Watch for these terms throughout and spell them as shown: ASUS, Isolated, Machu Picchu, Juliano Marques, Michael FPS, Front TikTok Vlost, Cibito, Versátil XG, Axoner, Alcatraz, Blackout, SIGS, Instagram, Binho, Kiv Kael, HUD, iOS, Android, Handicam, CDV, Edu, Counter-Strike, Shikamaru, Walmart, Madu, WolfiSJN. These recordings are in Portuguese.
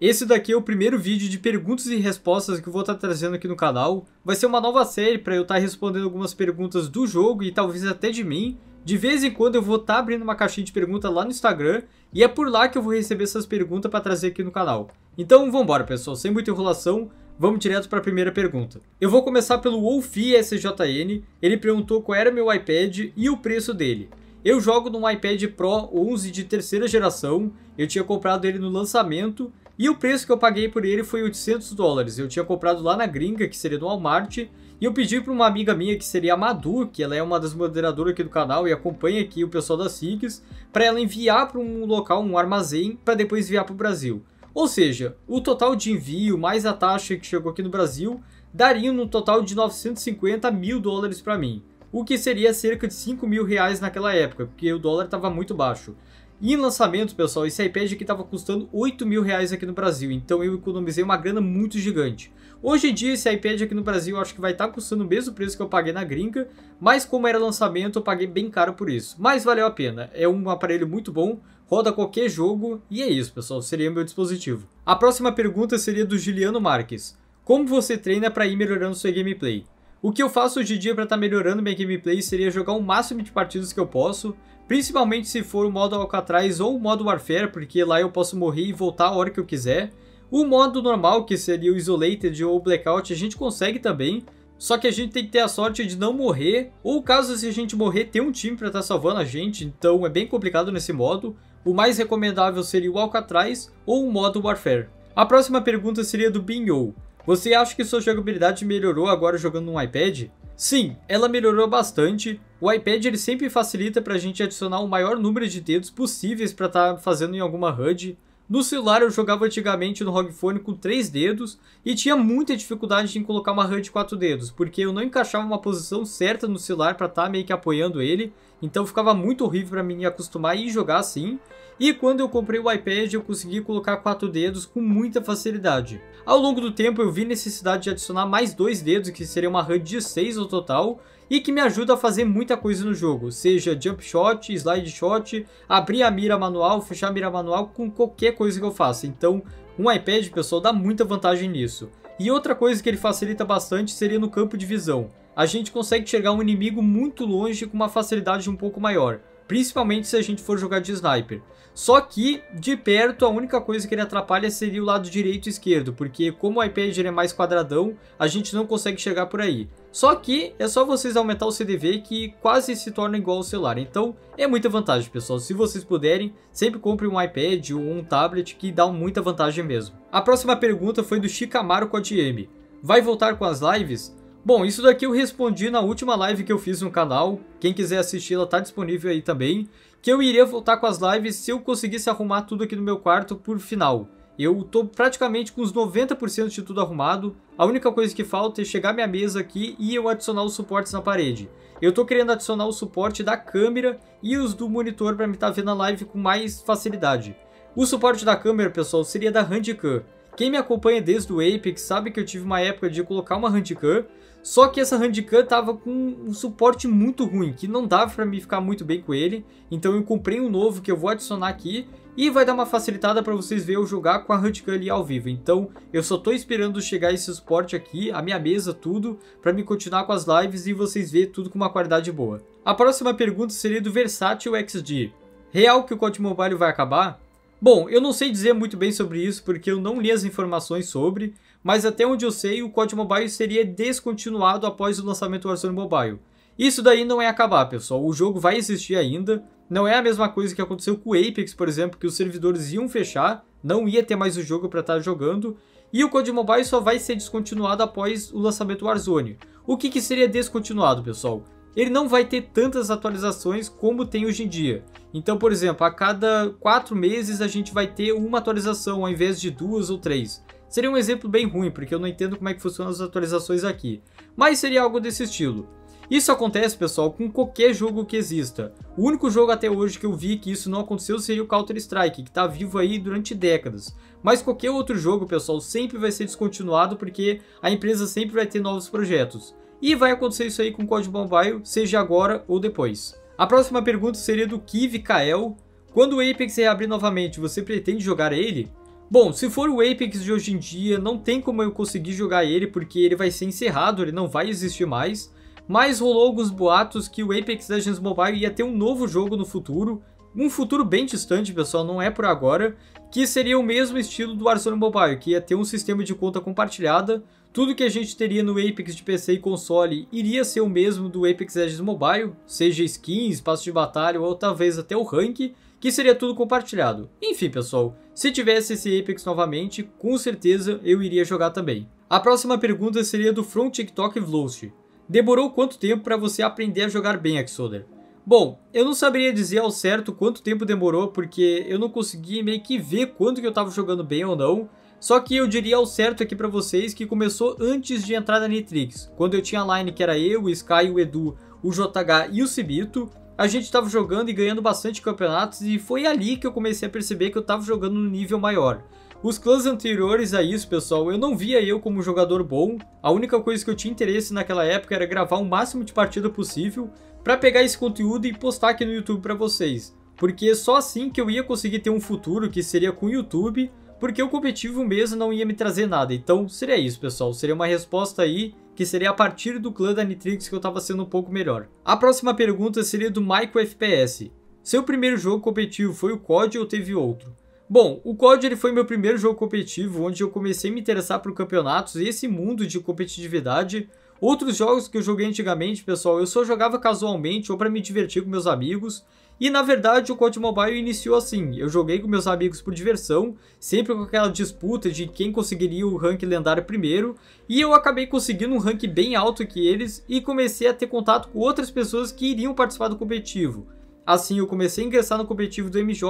Esse daqui é o primeiro vídeo de perguntas e respostas que eu vou estar trazendo aqui no canal. Vai ser uma nova série para eu estar respondendo algumas perguntas do jogo e talvez até de mim. De vez em quando eu vou estar abrindo uma caixinha de perguntas lá no Instagram e é por lá que eu vou receber essas perguntas para trazer aqui no canal. Então vambora, pessoal, sem muita enrolação, vamos direto para a primeira pergunta. Eu vou começar pelo WolfiSJN, ele perguntou qual era meu iPad e o preço dele. Eu jogo num iPad Pro 11 de terceira geração, eu tinha comprado ele no lançamento e o preço que eu paguei por ele foi $800, eu tinha comprado lá na gringa, que seria no Walmart, e eu pedi para uma amiga minha, que seria a Madu, que ela é uma das moderadoras aqui do canal e acompanha aqui o pessoal da SIGS, para ela enviar para um local, um armazém, para depois enviar para o Brasil. Ou seja, o total de envio mais a taxa que chegou aqui no Brasil, daria um total de $950 mil para mim, o que seria cerca de R$5 mil naquela época, porque o dólar estava muito baixo. E em lançamento, pessoal, esse iPad aqui estava custando R$8 mil aqui no Brasil, então eu economizei uma grana muito gigante. Hoje em dia, esse iPad aqui no Brasil eu acho que vai estar custando o mesmo preço que eu paguei na gringa, mas como era lançamento, eu paguei bem caro por isso. Mas valeu a pena, é um aparelho muito bom, roda qualquer jogo, e é isso, pessoal, seria meu dispositivo. A próxima pergunta seria do Juliano Marques. Como você treina para ir melhorando sua gameplay? O que eu faço hoje em dia para estar melhorando minha gameplay seria jogar o máximo de partidas que eu posso, principalmente se for o modo Alcatraz ou o modo Warfare, porque lá eu posso morrer e voltar a hora que eu quiser. O modo normal, que seria o Isolated ou o Blackout, a gente consegue também, só que a gente tem que ter a sorte de não morrer, ou caso se a gente morrer, ter um time para estar salvando a gente, então é bem complicado nesse modo. O mais recomendável seria o Alcatraz ou o modo Warfare. A próxima pergunta seria do Binho. Você acha que sua jogabilidade melhorou agora jogando no iPad? Sim, ela melhorou bastante. O iPad ele sempre facilita para a gente adicionar o maior número de dedos possíveis para estar fazendo em alguma HUD. No celular eu jogava antigamente no ROG Phone com 3 dedos e tinha muita dificuldade em colocar uma HUD de 4 dedos, porque eu não encaixava uma posição certa no celular para estar meio que apoiando ele, então ficava muito horrível para mim me acostumar e jogar assim. E quando eu comprei o iPad eu consegui colocar 4 dedos com muita facilidade. Ao longo do tempo eu vi necessidade de adicionar mais 2 dedos, que seria uma HUD de 6 no total, e que me ajuda a fazer muita coisa no jogo, seja jump shot, slide shot, abrir a mira manual, fechar a mira manual, com qualquer coisa que eu faça. Então um iPad, pessoal, dá muita vantagem nisso. E outra coisa que ele facilita bastante seria no campo de visão. A gente consegue enxergar um inimigo muito longe com uma facilidade um pouco maior, principalmente se a gente for jogar de sniper. Só que, de perto, a única coisa que ele atrapalha seria o lado direito e esquerdo, porque como o iPad ele é mais quadradão, a gente não consegue chegar por aí. Só que é só vocês aumentar o CDV que quase se torna igual ao celular, então é muita vantagem, pessoal. Se vocês puderem, sempre comprem um iPad ou um tablet, que dá muita vantagem mesmo. A próxima pergunta foi do Shikamaru com a DM. Vai voltar com as lives? Bom, isso daqui eu respondi na última live que eu fiz no canal, quem quiser assistir ela tá disponível aí também, que eu iria voltar com as lives se eu conseguisse arrumar tudo aqui no meu quarto por final. Eu tô praticamente com uns 90% de tudo arrumado, a única coisa que falta é chegar minha mesa aqui e eu adicionar os suportes na parede. Eu tô querendo adicionar o suporte da câmera e os do monitor para me estar vendo a live com mais facilidade. O suporte da câmera, pessoal, seria da Handicam. Quem me acompanha desde o Apex sabe que eu tive uma época de colocar uma Handicam, só que essa Handicam tava com um suporte muito ruim, que não dava para mim ficar muito bem com ele, então eu comprei um novo que eu vou adicionar aqui e vai dar uma facilitada para vocês verem eu jogar com a Handicam ali ao vivo. Então eu só tô esperando chegar esse suporte aqui, a minha mesa, tudo, para me continuar com as lives e vocês verem tudo com uma qualidade boa. A próxima pergunta seria do Versátil XG. Real que o COD Mobile vai acabar? Bom, eu não sei dizer muito bem sobre isso porque eu não li as informações sobre, mas até onde eu sei o COD Mobile seria descontinuado após o lançamento do Warzone Mobile. Isso daí não é acabar, pessoal, o jogo vai existir ainda, não é a mesma coisa que aconteceu com o Apex, por exemplo, que os servidores iam fechar, não ia ter mais o jogo para estar jogando, e o COD Mobile só vai ser descontinuado após o lançamento do Warzone. O que seria descontinuado, pessoal? Ele não vai ter tantas atualizações como tem hoje em dia. Então, por exemplo, a cada 4 meses a gente vai ter uma atualização ao invés de 2 ou 3. Seria um exemplo bem ruim, porque eu não entendo como é que funcionam as atualizações aqui. Mas seria algo desse estilo. Isso acontece, pessoal, com qualquer jogo que exista. O único jogo até hoje que eu vi que isso não aconteceu seria o Counter-Strike, que está vivo aí durante décadas. Mas qualquer outro jogo, pessoal, sempre vai ser descontinuado, porque a empresa sempre vai ter novos projetos. E vai acontecer isso aí com o COD Mobile, seja agora ou depois. A próxima pergunta seria do Kiv Kael. Quando o Apex reabrir novamente, você pretende jogar ele? Bom, se for o Apex de hoje em dia, não tem como eu conseguir jogar ele porque ele vai ser encerrado, ele não vai existir mais. Mas rolou alguns boatos que o Apex Legends Mobile ia ter um novo jogo no futuro, um futuro bem distante, pessoal, não é por agora, que seria o mesmo estilo do Warzone Mobile, que ia ter um sistema de conta compartilhada. Tudo que a gente teria no Apex de PC e console iria ser o mesmo do Apex Legends Mobile, seja skins, passo de batalha ou talvez até o rank, que seria tudo compartilhado. Enfim, pessoal, se tivesse esse Apex novamente, com certeza eu iria jogar também. A próxima pergunta seria do Front TikTok Vlost. Demorou quanto tempo para você aprender a jogar bem, Axoner? Bom, eu não saberia dizer ao certo quanto tempo demorou, porque eu não consegui meio que ver quanto que eu tava jogando bem ou não. Só que eu diria ao certo aqui pra vocês que começou antes de entrar na Nitrix. Quando eu tinha a Line, que era eu, o Sky, o Edu, o JH e o Cibito, a gente tava jogando e ganhando bastante campeonatos e foi ali que eu comecei a perceber que eu tava jogando num nível maior. Os clãs anteriores a isso, pessoal, eu não via eu como um jogador bom. A única coisa que eu tinha interesse naquela época era gravar o máximo de partida possível pra pegar esse conteúdo e postar aqui no YouTube pra vocês. Porque só assim que eu ia conseguir ter um futuro que seria com o YouTube, porque o competitivo mesmo não ia me trazer nada. Então seria isso, pessoal, seria uma resposta aí que seria a partir do clã da Nitrix que eu tava sendo um pouco melhor. A próxima pergunta seria do Michael FPS. Seu primeiro jogo competitivo foi o COD ou teve outro? Bom, o COD ele foi meu primeiro jogo competitivo, onde eu comecei a me interessar por campeonatos e esse mundo de competitividade. Outros jogos que eu joguei antigamente, pessoal, eu só jogava casualmente ou para me divertir com meus amigos. E na verdade o COD Mobile iniciou assim, eu joguei com meus amigos por diversão, sempre com aquela disputa de quem conseguiria o rank lendário primeiro, e eu acabei conseguindo um rank bem alto que eles e comecei a ter contato com outras pessoas que iriam participar do competitivo. Assim eu comecei a ingressar no competitivo do MJ,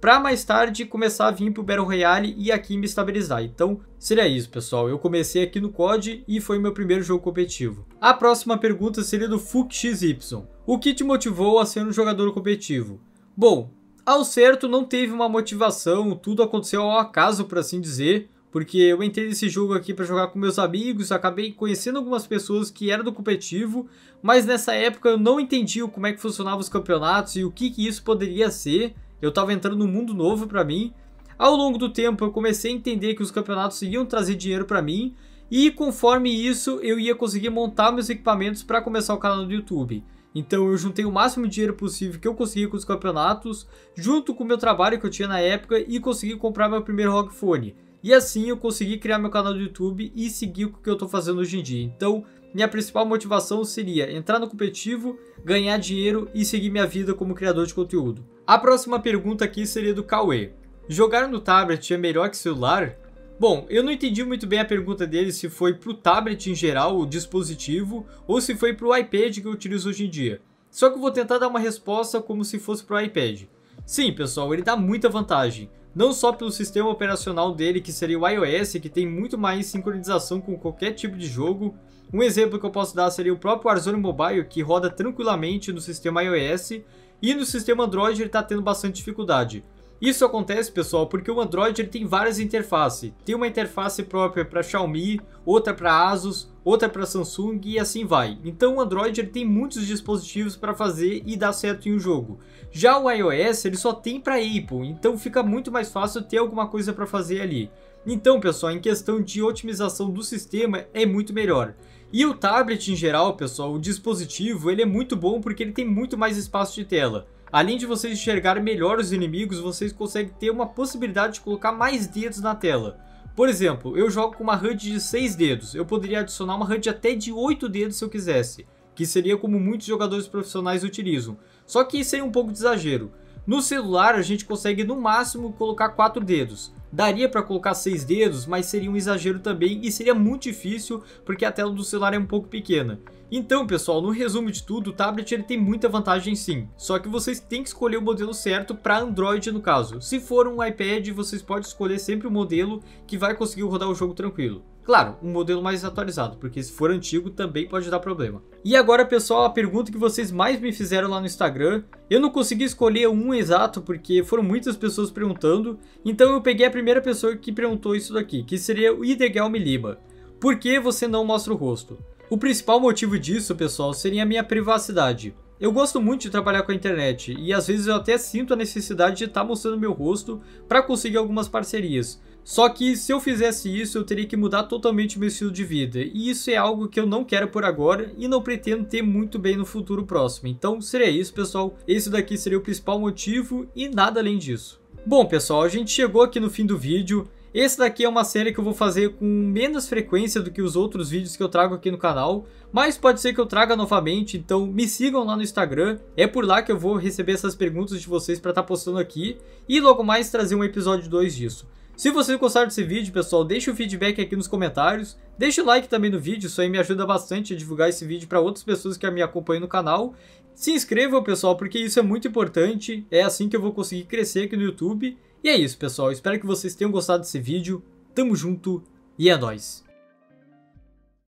para mais tarde começar a vir pro Battle Royale e aqui me estabilizar. Então seria isso, pessoal, eu comecei aqui no COD e foi meu primeiro jogo competitivo. A próxima pergunta seria do FUQXY. O que te motivou a ser um jogador competitivo? Bom, ao certo não teve uma motivação, tudo aconteceu ao acaso, por assim dizer, porque eu entrei nesse jogo aqui para jogar com meus amigos, acabei conhecendo algumas pessoas que eram do competitivo, mas nessa época eu não entendia como é que funcionavam os campeonatos e o que isso poderia ser, eu estava entrando num mundo novo para mim. Ao longo do tempo eu comecei a entender que os campeonatos iam trazer dinheiro para mim, e conforme isso eu ia conseguir montar meus equipamentos para começar o canal do YouTube. Então eu juntei o máximo de dinheiro possível que eu consegui com os campeonatos, junto com o meu trabalho que eu tinha na época, e consegui comprar meu primeiro ROG Phone. E assim eu consegui criar meu canal do YouTube e seguir o que eu estou fazendo hoje em dia. Então minha principal motivação seria entrar no competitivo, ganhar dinheiro e seguir minha vida como criador de conteúdo. A próxima pergunta aqui seria do Cauê. Jogar no tablet é melhor que celular? Bom, eu não entendi muito bem a pergunta dele, se foi pro tablet em geral, o dispositivo, ou se foi pro iPad que eu utilizo hoje em dia. Só que eu vou tentar dar uma resposta como se fosse pro iPad. Sim, pessoal, ele dá muita vantagem. Não só pelo sistema operacional dele, que seria o iOS, que tem muito mais sincronização com qualquer tipo de jogo. Um exemplo que eu posso dar seria o próprio Warzone Mobile, que roda tranquilamente no sistema iOS, e no sistema Android ele está tendo bastante dificuldade. Isso acontece, pessoal, porque o Android ele tem várias interfaces. Tem uma interface própria para Xiaomi, outra para Asus, outra para Samsung e assim vai. Então o Android ele tem muitos dispositivos para fazer e dar certo em um jogo. Já o iOS ele só tem para Apple, então fica muito mais fácil ter alguma coisa para fazer ali. Então, pessoal, em questão de otimização do sistema é muito melhor. E o tablet em geral, pessoal, o dispositivo ele é muito bom porque ele tem muito mais espaço de tela. Além de vocês enxergarem melhor os inimigos, vocês conseguem ter uma possibilidade de colocar mais dedos na tela. Por exemplo, eu jogo com uma HUD de 6 dedos, eu poderia adicionar uma HUD até de 8 dedos se eu quisesse, que seria como muitos jogadores profissionais utilizam, só que isso é um pouco de exagero. No celular a gente consegue no máximo colocar 4 dedos, daria para colocar 6 dedos, mas seria um exagero também e seria muito difícil porque a tela do celular é um pouco pequena. Então, pessoal, no resumo de tudo, o tablet ele tem muita vantagem sim, só que vocês têm que escolher o modelo certo para Android no caso. Se for um iPad, vocês podem escolher sempre o modelo que vai conseguir rodar o jogo tranquilo. Claro, um modelo mais atualizado, porque se for antigo também pode dar problema. E agora, pessoal, a pergunta que vocês mais me fizeram lá no Instagram, eu não consegui escolher um exato porque foram muitas pessoas perguntando, então eu peguei a primeira pessoa que perguntou isso daqui, que seria o Idegelme Lima. Por que você não mostra o rosto? O principal motivo disso, pessoal, seria a minha privacidade. Eu gosto muito de trabalhar com a internet e às vezes eu até sinto a necessidade de estar mostrando meu rosto para conseguir algumas parcerias. Só que se eu fizesse isso, eu teria que mudar totalmente o meu estilo de vida, e isso é algo que eu não quero por agora e não pretendo ter muito bem no futuro próximo. Então seria isso, pessoal. Esse daqui seria o principal motivo e nada além disso. Bom, pessoal, a gente chegou aqui no fim do vídeo. Esse daqui é uma série que eu vou fazer com menos frequência do que os outros vídeos que eu trago aqui no canal, mas pode ser que eu traga novamente, então me sigam lá no Instagram, é por lá que eu vou receber essas perguntas de vocês para estar postando aqui e logo mais trazer um episódio 2 disso. Se vocês gostaram desse vídeo, pessoal, deixa o feedback aqui nos comentários, deixa o like também no vídeo, isso aí me ajuda bastante a divulgar esse vídeo para outras pessoas que me acompanham no canal. Se inscrevam, pessoal, porque isso é muito importante, é assim que eu vou conseguir crescer aqui no YouTube. E é isso, pessoal, espero que vocês tenham gostado desse vídeo, tamo junto e é nóis!